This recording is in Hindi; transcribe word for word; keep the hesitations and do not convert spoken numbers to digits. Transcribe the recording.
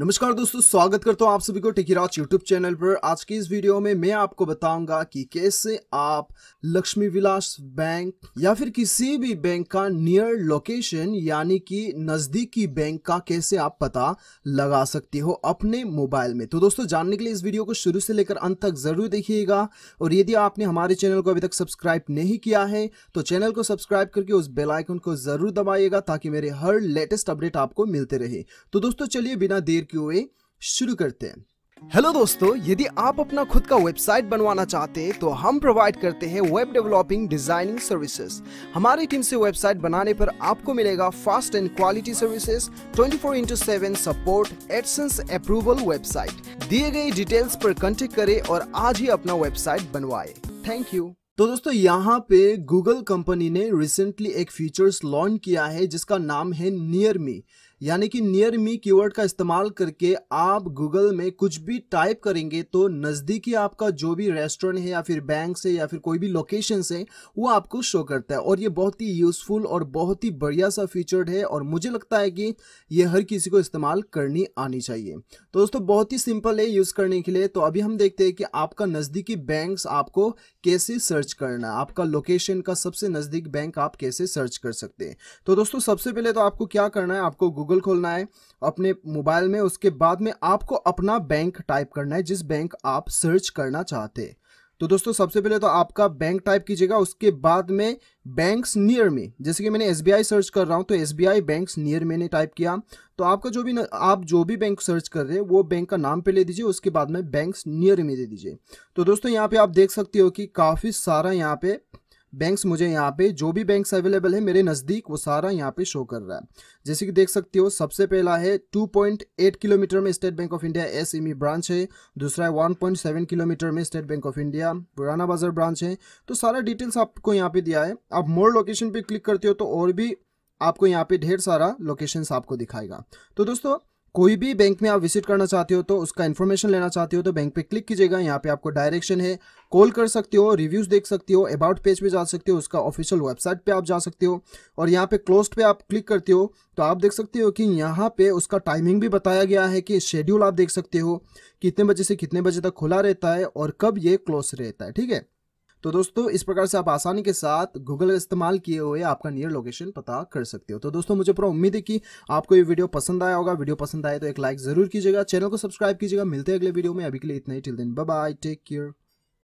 नमस्कार दोस्तों, स्वागत करता हूं आप सभी को टेकी राज यूट्यूब चैनल पर। आज की इस वीडियो में मैं आपको बताऊंगा कि कैसे आप लक्ष्मी विलास बैंक या फिर किसी भी बैंक का नियर लोकेशन यानी कि नजदीकी बैंक का कैसे आप पता लगा सकते हो अपने मोबाइल में। तो दोस्तों, जानने के लिए इस वीडियो को शुरू से लेकर अंत तक जरूर देखिएगा, और यदि आपने हमारे चैनल को अभी तक सब्सक्राइब नहीं किया है तो चैनल को सब्सक्राइब करके उस बेल आइकन को जरूर दबाइएगा ताकि मेरे हर लेटेस्ट अपडेट आपको मिलते रहे। तो दोस्तों, चलिए बिना देर क्यों शुरू करते हैं। हेलो दोस्तों, यदि आप अपना खुद का वेबसाइट बनवाना चाहते हैं तो हम प्रोवाइड करते हैं वेब डेवलपिंग डिजाइनिंग सर्विसेज। हमारी टीम से वेबसाइट बनाने पर आपको मिलेगा fast and quality services, twenty four into seven support, AdSense approval website. दिए गए डिटेल्स पर कॉन्टेक्ट करें और आज ही अपना वेबसाइट बनवाए। Thank you. तो दोस्तों, यहाँ पे गूगल कंपनी ने रिसेंटली एक फीचर्स लॉन्च किया है जिसका नाम है नियर मी, यानी कि नियर मी कीवर्ड का इस्तेमाल करके आप गूगल में कुछ भी टाइप करेंगे तो नज़दीकी आपका जो भी रेस्टोरेंट है या फिर बैंक से या फिर कोई भी लोकेशन से वो आपको शो करता है। और ये बहुत ही यूज़फुल और बहुत ही बढ़िया सा फीचर है, और मुझे लगता है कि ये हर किसी को इस्तेमाल करनी आनी चाहिए। तो दोस्तों, बहुत ही सिंपल है यूज़ करने के लिए। तो अभी हम देखते हैं कि आपका नज़दीकी बैंक आपको कैसे सर्च करना है, आपका लोकेशन का सबसे नज़दीक बैंक आप कैसे सर्च कर सकते हैं। तो दोस्तों, सबसे पहले तो आपको क्या करना है, आपको गूगल खोलना है अपने मोबाइल में। उसके बाद में आपको अपना बैंक टाइप करना है जिस बैंक आप सर्च करना चाहते हैं। तो दोस्तों, सबसे पहले तो आपका बैंक टाइप कीजिएगा, उसके बाद में बैंक्स नियर में, जैसे कि मैंने एस बी आई सर्च कर रहा हूं तो S B I banks near मैंने टाइप किया। तो आपका जो भी न, आप जो भी बैंक सर्च कर रहे हैं वो बैंक का नाम पे ले दीजिए, उसके बाद में बैंक्स नियर में दे दीजिए। तो दोस्तों, यहाँ पे आप देख सकते हो कि काफ़ी सारा यहाँ पे बैंक्स, मुझे यहाँ पे जो भी बैंक्स अवेलेबल है मेरे नज़दीक वो सारा यहाँ पे शो कर रहा है। जैसे कि देख सकते हो, सबसे पहला है टू पॉइंट एट किलोमीटर में State Bank of India S M E branch है, दूसरा है वन पॉइंट सेवन किलोमीटर में State Bank of India Purana Bazar branch है। तो सारा डिटेल्स आपको यहाँ पे दिया है। आप मोर लोकेशन पे क्लिक करते हो तो और भी आपको यहाँ पे ढेर सारा लोकेशंस आपको दिखाएगा। तो दोस्तों, कोई भी बैंक में आप विजिट करना चाहते हो तो उसका इन्फॉर्मेशन लेना चाहते हो तो बैंक पे क्लिक कीजिएगा। यहाँ पे आपको डायरेक्शन है, कॉल कर सकते हो, रिव्यूज़ देख सकते हो, अबाउट पेज पे जा सकते हो, उसका ऑफिशियल वेबसाइट पे आप जा सकते हो। और यहाँ पे क्लोज्ड पे आप क्लिक करते हो तो आप देख सकते हो कि यहाँ पे उसका टाइमिंग भी बताया गया है कि शेड्यूल आप देख सकते हो कितने बजे से कितने बजे तक खुला रहता है और कब ये क्लोज रहता है। ठीक है, तो दोस्तों, इस प्रकार से आप आसानी के साथ गूगल का इस्तेमाल किए हुए आपका नियर लोकेशन पता कर सकते हो। तो दोस्तों, मुझे पूरा उम्मीद है कि आपको ये वीडियो पसंद आया होगा। वीडियो पसंद आए तो एक लाइक जरूर कीजिएगा, चैनल को सब्सक्राइब कीजिएगा। मिलते हैं अगले वीडियो में, अभी के लिए इतना ही। Till then, bye bye, take care.